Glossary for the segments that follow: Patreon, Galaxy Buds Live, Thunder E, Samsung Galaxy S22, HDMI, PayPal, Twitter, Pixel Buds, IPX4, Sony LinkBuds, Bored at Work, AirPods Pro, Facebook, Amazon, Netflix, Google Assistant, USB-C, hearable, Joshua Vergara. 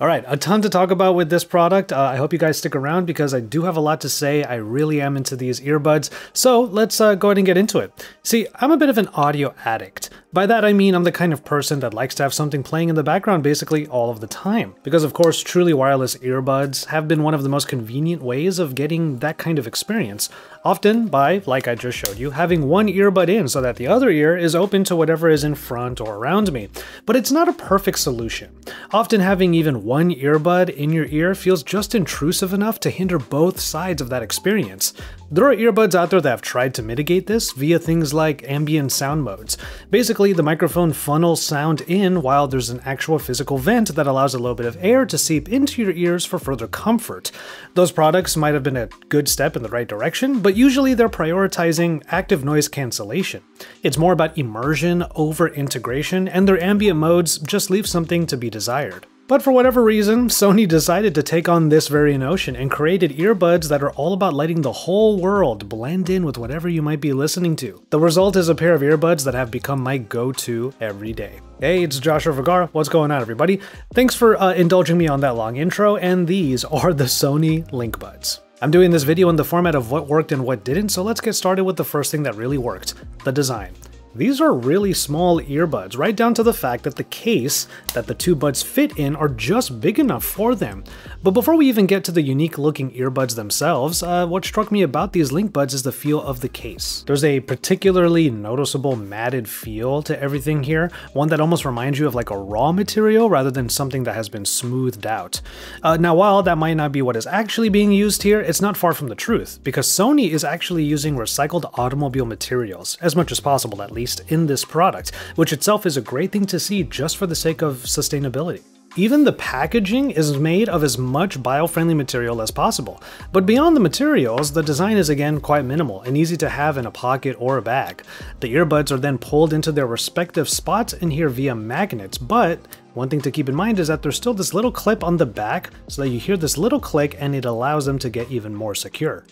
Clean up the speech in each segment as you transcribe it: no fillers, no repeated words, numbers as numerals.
All right, a ton to talk about with this product. I hope you guys stick around because I do have a lot to say. I really am into these earbuds. So let's go ahead and get into it. See, I'm a bit of an audio addict. By that I mean I'm the kind of person that likes to have something playing in the background basically all of the time. Because of course, truly wireless earbuds have been one of the most convenient ways of getting that kind of experience. Often by, like I just showed you, having one earbud in so that the other ear is open to whatever is in front or around me. But it's not a perfect solution. Often having even one earbud in your ear feels just intrusive enough to hinder both sides of that experience. There are earbuds out there that have tried to mitigate this via things like ambient sound modes. Basically, the microphone funnels sound in while there's an actual physical vent that allows a little bit of air to seep into your ears for further comfort. Those products might have been a good step in the right direction, but usually they're prioritizing active noise cancellation. It's more about immersion over integration, and their ambient modes just leave something to be desired. But for whatever reason, Sony decided to take on this very notion and created earbuds that are all about letting the whole world blend in with whatever you might be listening to. The result is a pair of earbuds that have become my go-to every day. Hey, it's Joshua Vergara. What's going on, everybody? Thanks for indulging me on that long intro, and these are the Sony LinkBuds. I'm doing this video in the format of what worked and what didn't, so let's get started with the first thing that really worked, the design. These are really small earbuds, right down to the fact that the case that the two buds fit in are just big enough for them. But before we even get to the unique looking earbuds themselves, what struck me about these LinkBuds is the feel of the case. There's a particularly noticeable matted feel to everything here, one that almost reminds you of like a raw material rather than something that has been smoothed out. Now while that might not be what is actually being used here, it's not far from the truth, because Sony is actually using recycled automobile materials, as much as possible at least. In this product, which itself is a great thing to see just for the sake of sustainability. Even the packaging is made of as much bio-friendly material as possible. But beyond the materials, the design is again quite minimal and easy to have in a pocket or a bag. The earbuds are then pulled into their respective spots in here via magnets, but one thing to keep in mind is that there's still this little clip on the back so that you hear this little click and it allows them to get even more secure.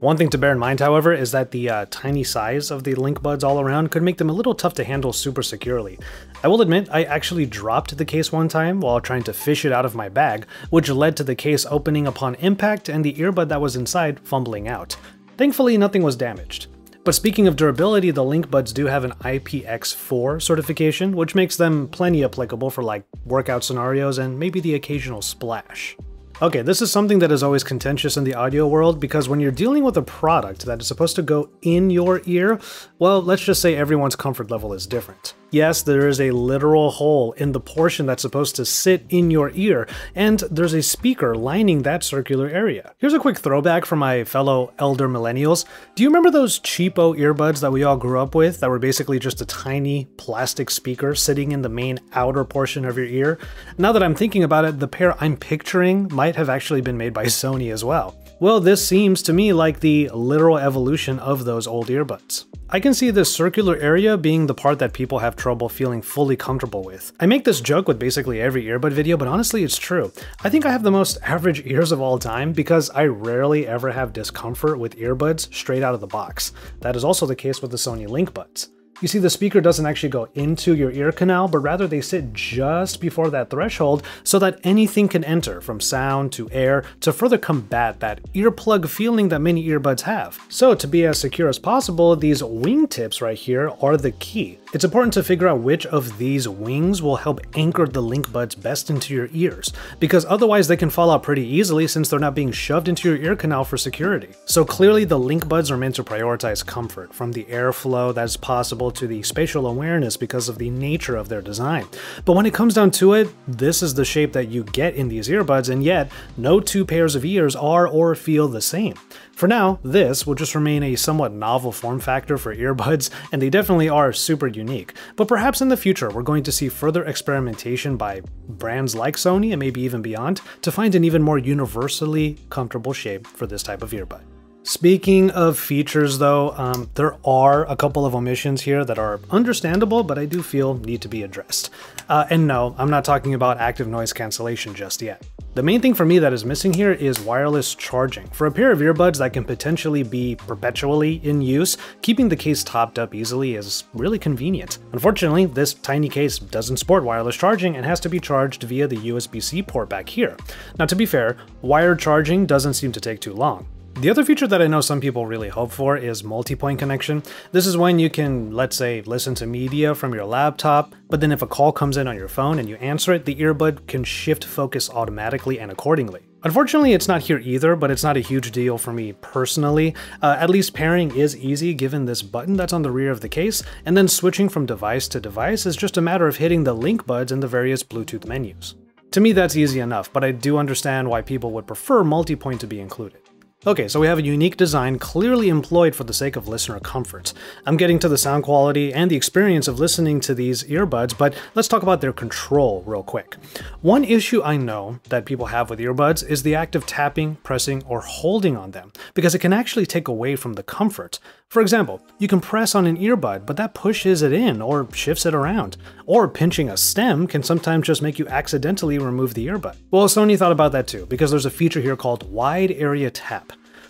One thing to bear in mind, however, is that the tiny size of the LinkBuds all around could make them a little tough to handle super securely. I will admit, I actually dropped the case one time while trying to fish it out of my bag, which led to the case opening upon impact and the earbud that was inside fumbling out. Thankfully, nothing was damaged. But speaking of durability, the LinkBuds do have an IPX4 certification, which makes them plenty applicable for like workout scenarios and maybe the occasional splash. Okay, this is something that is always contentious in the audio world because when you're dealing with a product that is supposed to go in your ear, well, let's just say everyone's comfort level is different. Yes, there is a literal hole in the portion that's supposed to sit in your ear, and there's a speaker lining that circular area. Here's a quick throwback for my fellow elder millennials. Do you remember those cheapo earbuds that we all grew up with that were basically just a tiny plastic speaker sitting in the main outer portion of your ear? Now that I'm thinking about it, the pair I'm picturing might have actually been made by Sony as well. Well, this seems to me like the literal evolution of those old earbuds. I can see this circular area being the part that people have trouble feeling fully comfortable with. I make this joke with basically every earbud video, but honestly it's true. I think I have the most average ears of all time because I rarely ever have discomfort with earbuds straight out of the box. That is also the case with the Sony LinkBuds. You see, the speaker doesn't actually go into your ear canal, but rather they sit just before that threshold so that anything can enter, from sound to air, to further combat that earplug feeling that many earbuds have. So to be as secure as possible, these wingtips right here are the key. It's important to figure out which of these wings will help anchor the LinkBuds best into your ears, because otherwise they can fall out pretty easily since they're not being shoved into your ear canal for security. So clearly the LinkBuds are meant to prioritize comfort, from the airflow that's possible to the spatial awareness because of the nature of their design. But when it comes down to it, this is the shape that you get in these earbuds, and yet no two pairs of ears are or feel the same. For now, this will just remain a somewhat novel form factor for earbuds, and they definitely are super unique. But perhaps in the future, we're going to see further experimentation by brands like Sony and maybe even beyond to find an even more universally comfortable shape for this type of earbud. Speaking of features though, there are a couple of omissions here that are understandable, but I do feel need to be addressed. And no, I'm not talking about active noise cancellation just yet. The main thing for me that is missing here is wireless charging. For a pair of earbuds that can potentially be perpetually in use, keeping the case topped up easily is really convenient. Unfortunately, this tiny case doesn't sport wireless charging and has to be charged via the USB-C port back here. Now, to be fair, wired charging doesn't seem to take too long. The other feature that I know some people really hope for is multi-point connection. This is when you can, let's say, listen to media from your laptop, but then if a call comes in on your phone and you answer it, the earbud can shift focus automatically and accordingly. Unfortunately, it's not here either, but it's not a huge deal for me personally. At least pairing is easy given this button that's on the rear of the case, and then switching from device to device is just a matter of hitting the LinkBuds in the various Bluetooth menus. To me, that's easy enough, but I do understand why people would prefer multi-point to be included. Okay, so we have a unique design clearly employed for the sake of listener comfort. I'm getting to the sound quality and the experience of listening to these earbuds, but let's talk about their control real quick. One issue I know that people have with earbuds is the act of tapping, pressing, or holding on them, because it can actually take away from the comfort. For example, you can press on an earbud, but that pushes it in or shifts it around. Or pinching a stem can sometimes just make you accidentally remove the earbud. Well, Sony thought about that too, because there's a feature here called Wide Area Tap.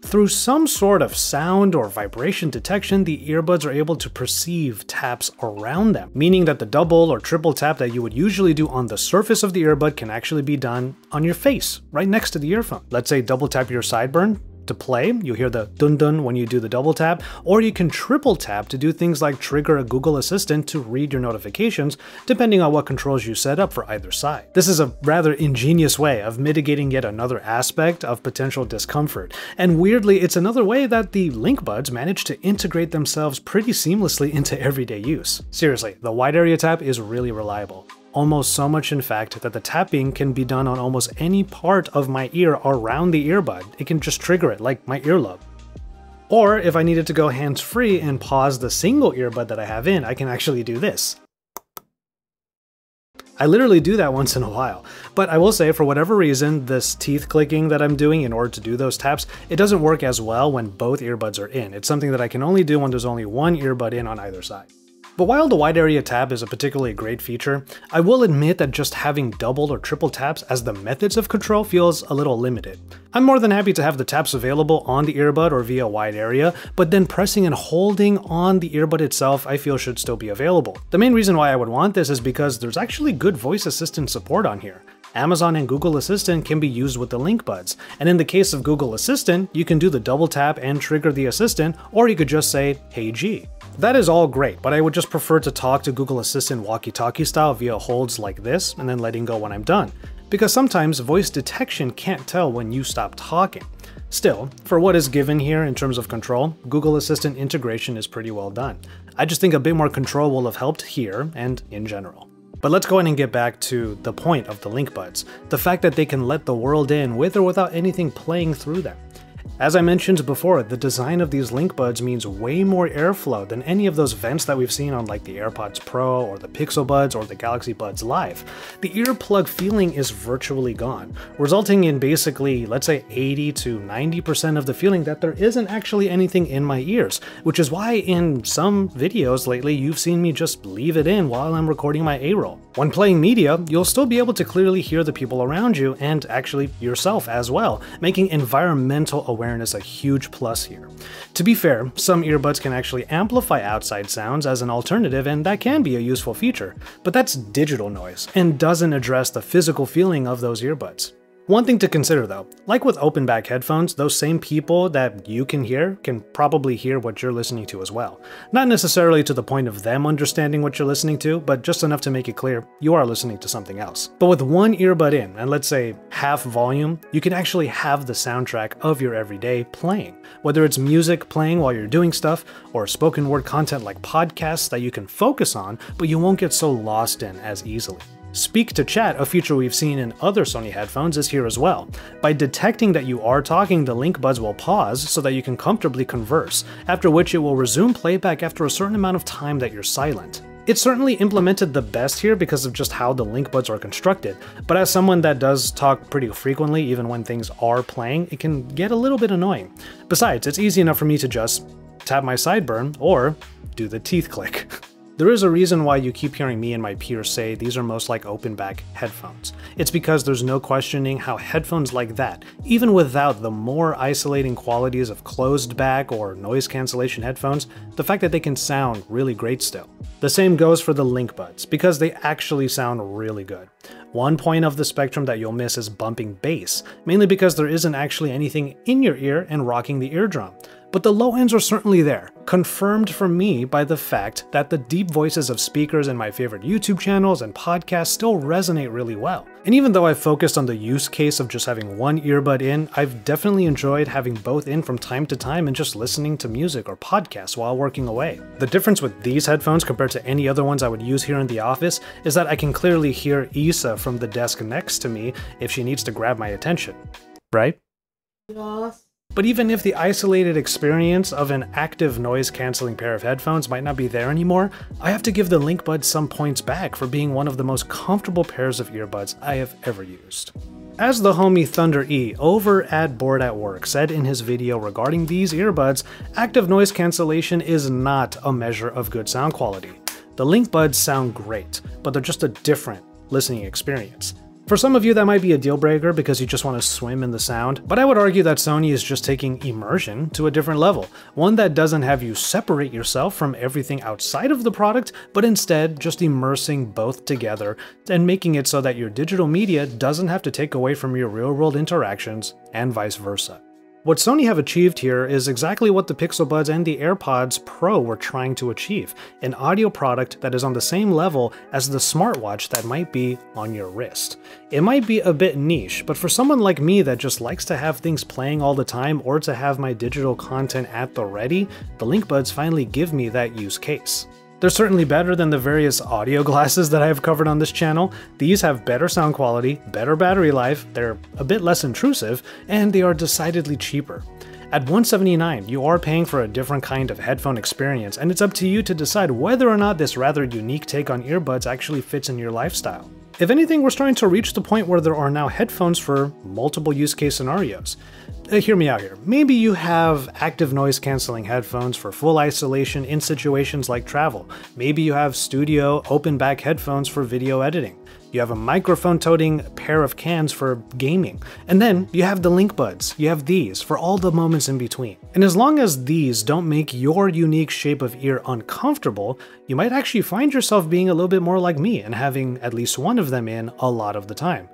Through some sort of sound or vibration detection, the earbuds are able to perceive taps around them, meaning that the double or triple tap that you would usually do on the surface of the earbud can actually be done on your face, right next to the earphone. Let's say double tap your sideburn to play, you hear the dun-dun when you do the double tap, or you can triple tap to do things like trigger a Google Assistant to read your notifications, depending on what controls you set up for either side. This is a rather ingenious way of mitigating yet another aspect of potential discomfort, and weirdly, it's another way that the LinkBuds manage to integrate themselves pretty seamlessly into everyday use. Seriously, the Wide Area Tap is really reliable. Almost so much, in fact, that the tapping can be done on almost any part of my ear around the earbud. It can just trigger it, like my earlobe. Or if I needed to go hands-free and pause the single earbud that I have in, I can actually do this. I literally do that once in a while. But I will say, for whatever reason, this teeth clicking that I'm doing in order to do those taps, it doesn't work as well when both earbuds are in. It's something that I can only do when there's only one earbud in on either side. But while the Wide Area Tap is a particularly great feature, I will admit that just having double or triple taps as the methods of control feels a little limited. I'm more than happy to have the taps available on the earbud or via wide area, but then pressing and holding on the earbud itself I feel should still be available. The main reason why I would want this is because there's actually good voice assistant support on here. Amazon and Google Assistant can be used with the LinkBuds, and in the case of Google Assistant, you can do the double tap and trigger the assistant, or you could just say, "Hey G." That is all great, but I would just prefer to talk to Google Assistant walkie-talkie style via holds like this and then letting go when I'm done, because sometimes voice detection can't tell when you stop talking. Still, for what is given here in terms of control, Google Assistant integration is pretty well done. I just think a bit more control will have helped here and in general. But let's go ahead and get back to the point of the LinkBuds, the fact that they can let the world in with or without anything playing through them. As I mentioned before, the design of these LinkBuds means way more airflow than any of those vents that we've seen on like the AirPods Pro or the Pixel Buds or the Galaxy Buds Live. The earplug feeling is virtually gone, resulting in basically, let's say 80 to 90% of the feeling that there isn't actually anything in my ears, which is why in some videos lately you've seen me just leave it in while I'm recording my A-roll. When playing media, you'll still be able to clearly hear the people around you and actually yourself as well, making environmental awareness a huge plus here. To be fair, some earbuds can actually amplify outside sounds as an alternative, and that can be a useful feature, but that's digital noise and doesn't address the physical feeling of those earbuds. One thing to consider though, like with open back headphones, those same people that you can hear can probably hear what you're listening to as well. Not necessarily to the point of them understanding what you're listening to, but just enough to make it clear you are listening to something else. But with one earbud in, and let's say half volume, you can actually have the soundtrack of your everyday playing. Whether it's music playing while you're doing stuff, or spoken word content like podcasts that you can focus on, but you won't get so lost in as easily. Speak to chat, a feature we've seen in other Sony headphones, is here as well. By detecting that you are talking, the LinkBuds will pause so that you can comfortably converse, after which it will resume playback after a certain amount of time that you're silent. It's certainly implemented the best here because of just how the LinkBuds are constructed, but as someone that does talk pretty frequently, even when things are playing, it can get a little bit annoying. Besides, it's easy enough for me to just tap my sideburn or do the teeth click. There is a reason why you keep hearing me and my peers say these are most like open back headphones. It's because there's no questioning how headphones like that, even without the more isolating qualities of closed back or noise cancellation headphones, the fact that they can sound really great still. The same goes for the LinkBuds, because they actually sound really good. One point of the spectrum that you'll miss is bumping bass, mainly because there isn't actually anything in your ear and rocking the eardrum. But the low ends are certainly there, confirmed for me by the fact that the deep voices of speakers in my favorite YouTube channels and podcasts still resonate really well. And even though I've focused on the use case of just having one earbud in, I've definitely enjoyed having both in from time to time and just listening to music or podcasts while working away. The difference with these headphones compared to any other ones I would use here in the office is that I can clearly hear Isa from the desk next to me if she needs to grab my attention. Right? Yes. But even if the isolated experience of an active noise-canceling pair of headphones might not be there anymore, I have to give the LinkBuds some points back for being one of the most comfortable pairs of earbuds I have ever used. As the homie Thunder E over at Bored at Work said in his video regarding these earbuds, active noise cancellation is not a measure of good sound quality. The LinkBuds sound great, but they're just a different listening experience. For some of you, that might be a deal breaker because you just want to swim in the sound, but I would argue that Sony is just taking immersion to a different level, one that doesn't have you separate yourself from everything outside of the product, but instead just immersing both together and making it so that your digital media doesn't have to take away from your real-world interactions and vice versa. What Sony have achieved here is exactly what the Pixel Buds and the AirPods Pro were trying to achieve, an audio product that is on the same level as the smartwatch that might be on your wrist. It might be a bit niche, but for someone like me that just likes to have things playing all the time or to have my digital content at the ready, the LinkBuds finally give me that use case. They're certainly better than the various audio glasses that I have covered on this channel. These have better sound quality, better battery life, they're a bit less intrusive, and they are decidedly cheaper. At $179, you are paying for a different kind of headphone experience, and it's up to you to decide whether or not this rather unique take on earbuds actually fits in your lifestyle. If anything, we're starting to reach the point where there are now headphones for multiple use case scenarios. Hear me out here. Maybe you have active noise canceling headphones for full isolation in situations like travel. Maybe you have studio open back headphones for video editing. You have a microphone toting pair of cans for gaming. And then you have the LinkBuds. You have these for all the moments in between. And as long as these don't make your unique shape of ear uncomfortable, you might actually find yourself being a little bit more like me and having at least one of them in a lot of the time.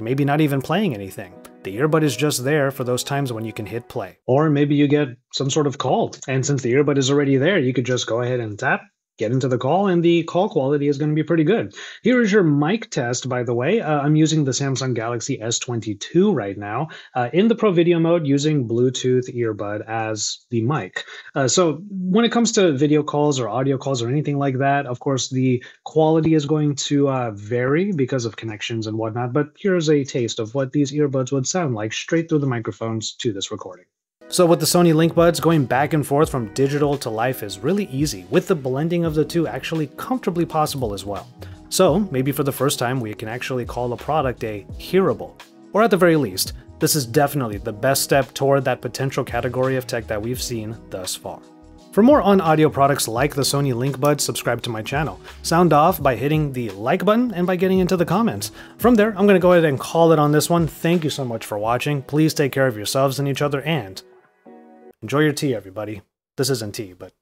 Maybe not even playing anything. The earbud is just there for those times when you can hit play. Or maybe you get some sort of call, and since the earbud is already there, you could just go ahead and tap, get into the call, and the call quality is going to be pretty good. Here is your mic test, by the way. I'm using the Samsung Galaxy S22 right now in the pro video mode using Bluetooth earbud as the mic. So when it comes to video calls or audio calls or anything like that, of course, the quality is going to vary because of connections and whatnot. But here's a taste of what these earbuds would sound like straight through the microphones to this recording. So with the Sony LinkBuds, going back and forth from digital to life is really easy, with the blending of the two actually comfortably possible as well. So maybe for the first time we can actually call a product a hearable. Or at the very least, this is definitely the best step toward that potential category of tech that we've seen thus far. For more on audio products like the Sony LinkBuds, subscribe to my channel. Sound off by hitting the like button and by getting into the comments. From there, I'm going to go ahead and call it on this one. Thank you so much for watching. Please take care of yourselves and each other, and enjoy your tea, everybody. This isn't tea, but